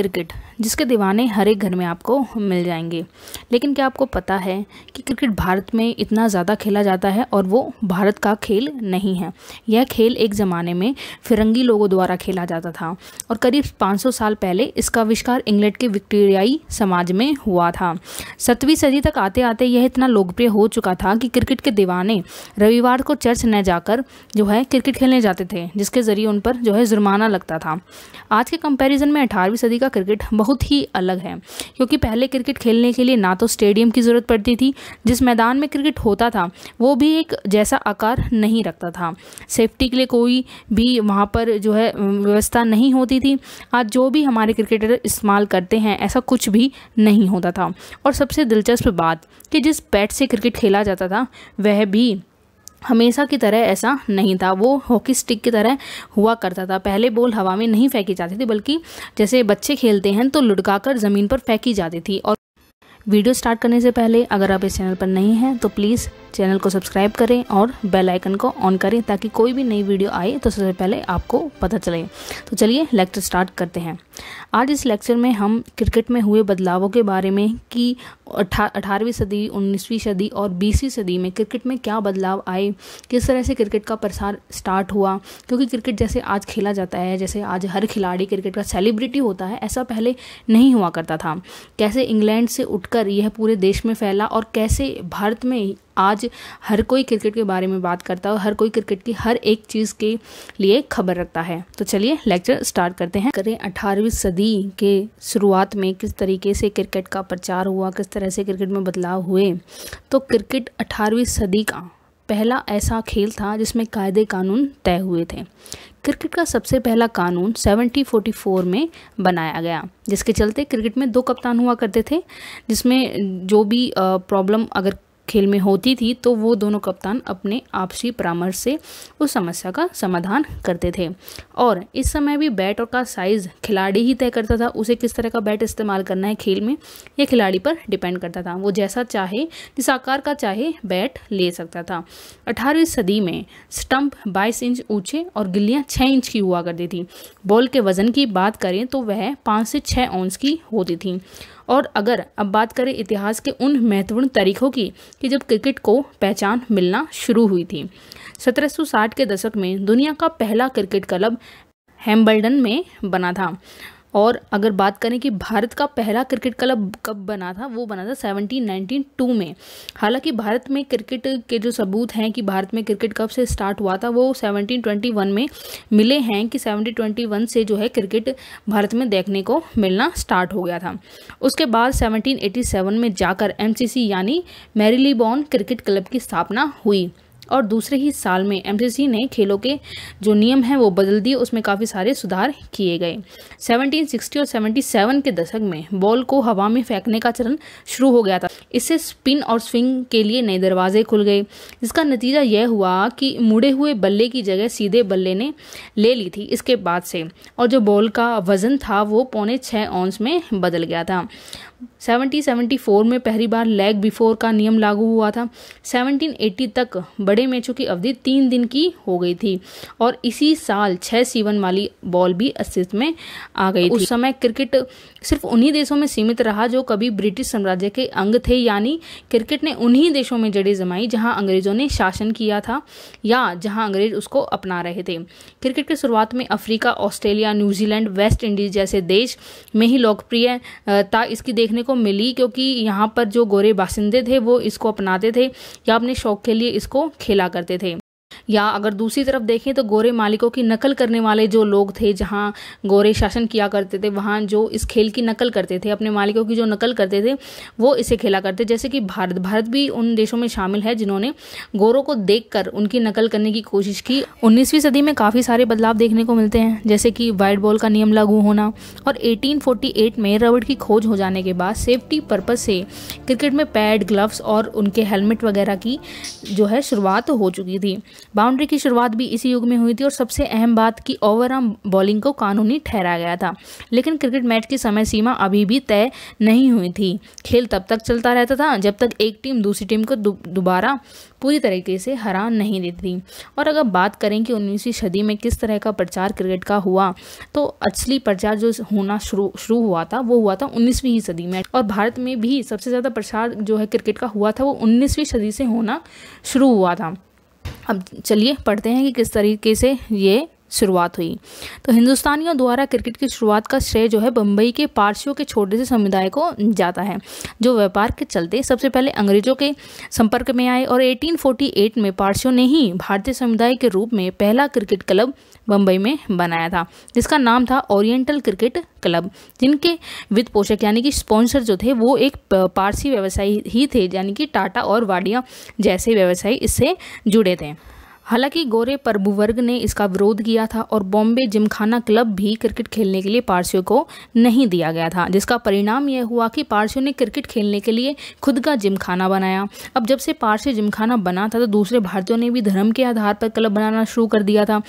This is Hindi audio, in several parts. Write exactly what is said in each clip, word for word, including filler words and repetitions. क्रिकेट जिसके दीवाने हर एक घर में आपको मिल जाएंगे। लेकिन क्या आपको पता है कि क्रिकेट भारत में इतना ज़्यादा खेला जाता है और वो भारत का खेल नहीं है। यह खेल एक ज़माने में फिरंगी लोगों द्वारा खेला जाता था और करीब पाँच सौ साल पहले इसका आविष्कार इंग्लैंड के विक्टोरियाई समाज में हुआ था। सत्रहवीं सदी तक आते आते यह इतना लोकप्रिय हो चुका था कि क्रिकेट के दीवाने रविवार को चर्च न जाकर जो है क्रिकेट खेलने जाते थे, जिसके ज़रिए उन पर जो है जुर्माना लगता था। आज के कंपैरिजन में अठारहवीं सदी का क्रिकेट बहुत ही अलग है, क्योंकि पहले क्रिकेट खेलने के लिए ना तो स्टेडियम की ज़रूरत पड़ती थी, जिस मैदान में क्रिकेट होता था वो भी एक जैसा आकार नहीं रखता था, सेफ्टी के लिए कोई भी वहाँ पर जो है व्यवस्था नहीं होती थी। आज जो भी हमारे क्रिकेटर इस्तेमाल करते हैं ऐसा कुछ भी नहीं होता था। और सबसे दिलचस्प बात कि जिस बैट से क्रिकेट खेला जाता था वह भी हमेशा की तरह ऐसा नहीं था, वो हॉकी स्टिक की तरह हुआ करता था। पहले बॉल हवा में नहीं फेंकी जाती थी, बल्कि जैसे बच्चे खेलते हैं तो लुढ़काकर ज़मीन पर फेंकी जाती थी। और वीडियो स्टार्ट करने से पहले अगर आप इस चैनल पर नहीं हैं तो प्लीज़ चैनल को सब्सक्राइब करें और बेल आइकन को ऑन करें, ताकि कोई भी नई वीडियो आए तो सबसे पहले आपको पता चले। तो चलिए लेक्चर स्टार्ट करते हैं। आज इस लेक्चर में हम क्रिकेट में हुए बदलावों के बारे में कि अठारहवीं सदी, उन्नीसवीं सदी और बीसवीं सदी में क्रिकेट में क्या बदलाव आए, किस तरह से क्रिकेट का प्रसार स्टार्ट हुआ। क्योंकि क्रिकेट जैसे आज खेला जाता है, जैसे आज हर खिलाड़ी क्रिकेट का सेलिब्रिटी होता है, ऐसा पहले नहीं हुआ करता था। कैसे इंग्लैंड से उठकर यह पूरे देश में फैला और कैसे भारत में आज हर कोई क्रिकेट के बारे में बात करता है, हर कोई क्रिकेट की हर एक चीज़ के लिए खबर रखता है। तो चलिए लेक्चर स्टार्ट करते हैं। करें अठारहवीं सदी के शुरुआत में किस तरीके से क्रिकेट का प्रचार हुआ, किस तरह से क्रिकेट में बदलाव हुए। तो क्रिकेट अठारहवीं सदी का पहला ऐसा खेल था जिसमें कायदे कानून तय हुए थे। क्रिकेट का सबसे पहला कानून सेवनटीन फोर्टी फोर में बनाया गया, जिसके चलते क्रिकेट में दो कप्तान हुआ करते थे, जिसमें जो भी प्रॉब्लम अगर खेल में होती थी तो वो दोनों कप्तान अपने आपसी परामर्श से उस समस्या का समाधान करते थे। और इस समय भी बैट और का साइज़ खिलाड़ी ही तय करता था, उसे किस तरह का बैट इस्तेमाल करना है खेल में यह खिलाड़ी पर डिपेंड करता था। वो जैसा चाहे, जिस आकार का चाहे बैट ले सकता था। अठारहवीं सदी में स्टंप बाईस इंच ऊँचे और गिल्लियाँ छः इंच की हुआ करती थी। बॉल के वज़न की बात करें तो वह पाँच से छः औंस की होती थी। और अगर अब बात करें इतिहास के उन महत्वपूर्ण तारीखों की कि जब क्रिकेट को पहचान मिलना शुरू हुई थी। सत्रह सौ साठ के दशक में दुनिया का पहला क्रिकेट क्लब हैम्बल्डन में बना था। और अगर बात करें कि भारत का पहला क्रिकेट क्लब कब बना था, वो बना था सेवनटीन नाइंटी टू में। हालांकि भारत में क्रिकेट के जो सबूत हैं कि भारत में क्रिकेट कब से स्टार्ट हुआ था, वो सेवनटीन ट्वेंटी वन में मिले हैं कि सेवनटीन ट्वेंटी वन से जो है क्रिकेट भारत में देखने को मिलना स्टार्ट हो गया था। उसके बाद सेवनटीन एटी सेवन में जाकर एम सी सी यानी मैरीलेबोन क्रिकेट क्लब की स्थापना हुई। और दूसरे ही साल में एम सी सी ने खेलों के जो नियम हैं वो बदल दिए, उसमें काफ़ी सारे सुधार किए गए। सेवनटीन सिक्सटी और सेवनटी सेवन के दशक में बॉल को हवा में फेंकने का चलन शुरू हो गया था। इससे स्पिन और स्विंग के लिए नए दरवाजे खुल गए, जिसका नतीजा यह हुआ कि मुड़े हुए बल्ले की जगह सीधे बल्ले ने ले ली थी इसके बाद से। और जो बॉल का वज़न था वो पौने छः औंस में बदल गया था। सेवनटीन सेवनटी फोर में पहली बार लेग बिफोर का नियम लागू हुआ था। सेवनटीन एटी तक बड़े मैचों की अवधि तीन दिन की हो गई थी। और इसी साल छः सीवन वाली बॉल भी अस्तित्व में आ गई थी। उस समय क्रिकेट सिर्फ उन्हीं देशों में सीमित रहा जो कभी ब्रिटिश साम्राज्य के अंग थे, यानी क्रिकेट ने उन्हीं देशों में जड़ें जमाई जहां अंग्रेजों ने शासन किया था या जहां अंग्रेज उसको अपना रहे थे। क्रिकेट के शुरुआत में Africa, Australia, New Zealand, West Indies जैसे देश में ही लोकप्रियता इसकी देखने को मिली, क्योंकि यहाँ पर जो गोरे बासिंदे थे वो इसको अपनाते थे या अपने शौक के लिए इसको खेला करते थे। या अगर दूसरी तरफ देखें तो गोरे मालिकों की नकल करने वाले जो लोग थे, जहां गोरे शासन किया करते थे, वहां जो इस खेल की नकल करते थे, अपने मालिकों की जो नकल करते थे, वो इसे खेला करते। जैसे कि भारत भारत भी उन देशों में शामिल है जिन्होंने गोरों को देखकर उनकी नकल करने की कोशिश की। उन्नीसवीं सदी में काफ़ी सारे बदलाव देखने को मिलते हैं, जैसे कि वाइड बॉल का नियम लागू होना। और एटीन फोर्टी एट में रबड़ की खोज हो जाने के बाद सेफ्टी पर्पज से क्रिकेट में पैड, ग्लव्स और उनके हेलमेट वगैरह की जो है शुरुआत हो चुकी थी। बाउंड्री की शुरुआत भी इसी युग में हुई थी और सबसे अहम बात कि ओवर आर्म बॉलिंग को कानूनी ठहराया गया था, लेकिन क्रिकेट मैच की समय सीमा अभी भी तय नहीं हुई थी। खेल तब तक चलता रहता था जब तक एक टीम दूसरी टीम को दोबारा पूरी तरीके से हरा नहीं देती। और अगर बात करें कि उन्नीसवीं सदी में किस तरह का प्रचार क्रिकेट का हुआ, तो असली प्रचार जो होना शुरू शुरू हुआ था वो हुआ था उन्नीसवीं ही सदी में, और भारत में भी सबसे ज़्यादा प्रचार जो है क्रिकेट का हुआ था वो उन्नीसवीं सदी से होना शुरू हुआ था। अब चलिए पढ़ते हैं कि किस तरीके से ये शुरुआत हुई। तो हिंदुस्तानियों द्वारा क्रिकेट की शुरुआत का श्रेय जो है बम्बई के पारसियों के छोटे से समुदाय को जाता है, जो व्यापार के चलते सबसे पहले अंग्रेजों के संपर्क में आए, और अठारह सौ अड़तालीस में पारसियों ने ही भारतीय समुदाय के रूप में पहला क्रिकेट क्लब बम्बई में बनाया था, जिसका नाम था ओरिएंटल क्रिकेट क्लब, जिनके वित्त पोषक यानी कि स्पॉन्सर जो थे वो एक पारसी व्यवसायी ही थे, यानी कि टाटा और वाडिया जैसे व्यवसायी इससे जुड़े थे। हालांकि गोरे प्रभुवर्ग ने इसका विरोध किया था और बॉम्बे जिमखाना क्लब भी क्रिकेट खेलने के लिए पारसियों को नहीं दिया गया था, जिसका परिणाम यह हुआ कि पारसियों ने क्रिकेट खेलने के लिए खुद का जिमखाना बनाया। अब जब से पारसी जिमखाना बना था तो दूसरे भारतीयों ने भी धर्म के आधार पर क्लब बनाना शुरू कर दिया था।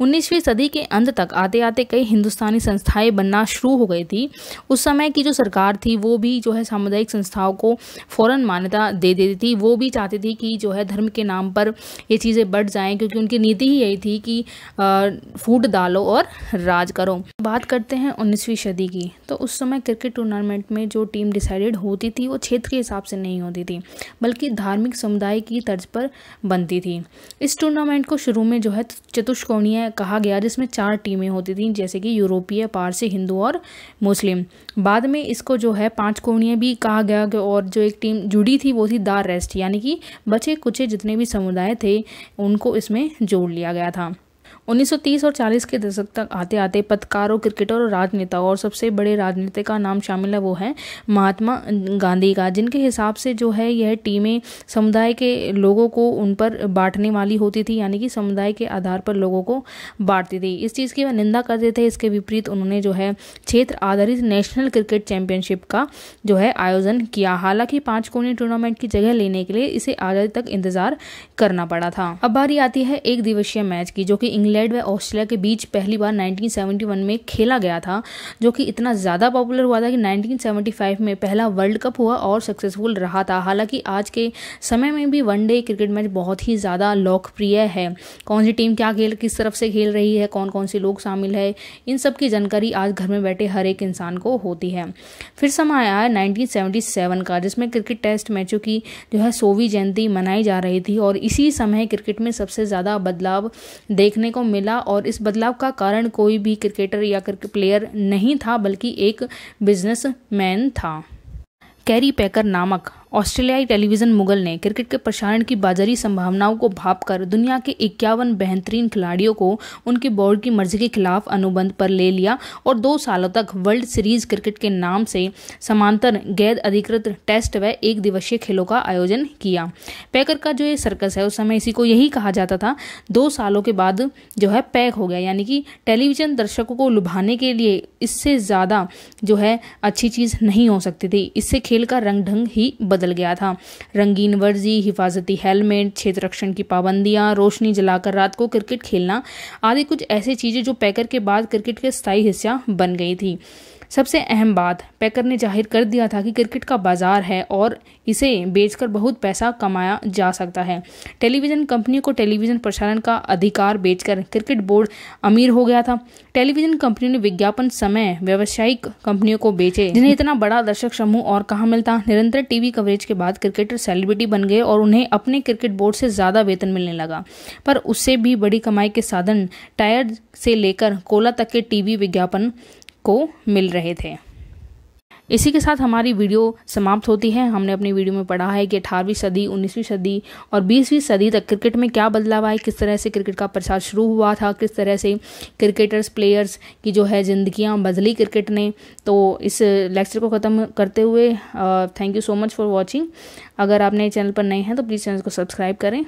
उन्नीसवीं सदी के अंत तक आते आते कई हिंदुस्तानी संस्थाएँ बनना शुरू हो गई थी। उस समय की जो सरकार थी वो भी जो है सामुदायिक संस्थाओं को फ़ौरन मान्यता दे देती थी। वो भी चाहती थी कि जो है धर्म के नाम पर ये चीज़ें बढ़ जाएँ, क्योंकि उनकी नीति ही यही थी कि फूट डालो और राज करो। बात करते हैं उन्नीसवीं सदी की, तो उस समय क्रिकेट टूर्नामेंट में जो टीम डिसाइडेड होती थी वो क्षेत्र के हिसाब से नहीं होती थी, बल्कि धार्मिक समुदाय की तर्ज पर बनती थी। इस टूर्नामेंट को शुरू में जो है चतुष्कोणीय कहा गया, जिसमें चार टीमें होती थी, जैसे कि यूरोपीय, पारसी, हिंदू और मुस्लिम। बाद में इसको जो है पाँच कोणीय भी कहा गया, और जो एक टीम जुड़ी थी वो थी द रेस्ट, यानी कि बचे कुचे जितने भी समुदाय थे उनको इसमें जोड़ लिया गया था। उन्नीस सौ तीस और चालीस के दशक तक आते आते पत्रकारों, क्रिकेटर और राजनेताओं और सबसे बड़े राजनेता का नाम शामिल है, वो है महात्मा गांधी का, जिनके हिसाब से जो है यह टीमें समुदाय के लोगों को उन पर बांटने वाली होती थी, यानी कि समुदाय के आधार पर लोगों को बांटती थी। इस चीज़ की वह निंदा करते थे। इसके विपरीत उन्होंने जो है क्षेत्र आधारित नेशनल क्रिकेट चैंपियनशिप का जो है आयोजन किया। हालांकि पाँच कोणीय टूर्नामेंट की जगह लेने के लिए इसे आज़ादी तक इंतजार करना पड़ा था। अब बारी आती है एक दिवसीय मैच की, जो कि इंग्लैंड व ऑस्ट्रेलिया के बीच पहली बार उन्नीस सौ इकहत्तर में खेला गया था, जो कि इतना ज़्यादा पॉपुलर हुआ था कि उन्नीस सौ पचहत्तर में पहला वर्ल्ड कप हुआ और सक्सेसफुल रहा था। हालांकि आज के समय में भी वनडे क्रिकेट मैच बहुत ही ज़्यादा लोकप्रिय है। कौन सी टीम क्या खेल किस तरफ से खेल रही है, कौन कौन से लोग शामिल है, इन सब की जानकारी आज घर में बैठे हर एक इंसान को होती है। फिर समय आया उन्नीस सौ सतहत्तर का, जिसमें क्रिकेट टेस्ट मैचों की जो है सौवीं जयंती मनाई जा रही थी, और इसी समय क्रिकेट में सबसे ज़्यादा बदलाव देखने को मिला। और इस बदलाव का कारण कोई भी क्रिकेटर या क्रिकेट प्लेयर नहीं था, बल्कि एक बिजनेसमैन था। कैरी पैकर नामक ऑस्ट्रेलियाई टेलीविज़न मुगल ने क्रिकेट के प्रसारण की बाजारी संभावनाओं को भांपकर दुनिया के इक्यावन बेहतरीन खिलाड़ियों को उनके बोर्ड की मर्जी के खिलाफ अनुबंध पर ले लिया, और दो सालों तक वर्ल्ड सीरीज क्रिकेट के नाम से समांतर गैर अधिकृत टेस्ट व एक दिवसीय खेलों का आयोजन किया। पैकर का जो ये सर्कस है उस समय इसी को यही कहा जाता था। दो सालों के बाद जो है पैक हो गया, यानी कि टेलीविज़न दर्शकों को लुभाने के लिए इससे ज़्यादा जो है अच्छी चीज़ नहीं हो सकती थी। इससे खेल का रंग ढंग ही बदल गया था। रंगीन वर्जी, हिफाजती हेलमेट, क्षेत्र रक्षण की पाबंदियां, रोशनी जलाकर रात को क्रिकेट खेलना आदि कुछ ऐसी चीजें जो पैकर के बाद क्रिकेट के स्थायी हिस्सा बन गई थी। सबसे अहम बात, पैकर ने जाहिर कर दिया था कि क्रिकेट का बाजार है और इसे बेचकर बहुत पैसा कमाया जा सकता है। टेलीविज़न कंपनियों को टेलीविज़न प्रसारण का अधिकार बेचकर क्रिकेट बोर्ड अमीर हो गया था। टेलीविज़न कंपनियों ने विज्ञापन समय व्यावसायिक कंपनियों को बेचे, जिन्हें इतना बड़ा दर्शक समूह और कहाँ मिलता। निरंतर टीवी कवरेज के बाद क्रिकेटर सेलिब्रिटी बन गए और उन्हें अपने क्रिकेट बोर्ड से ज़्यादा वेतन मिलने लगा, पर उससे भी बड़ी कमाई के साधन टायर से लेकर कोला तक के टीवी विज्ञापन को मिल रहे थे। इसी के साथ हमारी वीडियो समाप्त होती है। हमने अपनी वीडियो में पढ़ा है कि अठारहवीं सदी, उन्नीसवीं सदी और बीसवीं सदी तक क्रिकेट में क्या बदलाव आए, किस तरह से क्रिकेट का प्रचार शुरू हुआ था, किस तरह से क्रिकेटर्स प्लेयर्स की जो है ज़िंदगियां बदली क्रिकेट ने। तो इस लेक्चर को ख़त्म करते हुए thank you so much for watching. अगर आप नए चैनल पर नए हैं तो प्लीज़ चैनल को सब्सक्राइब करें।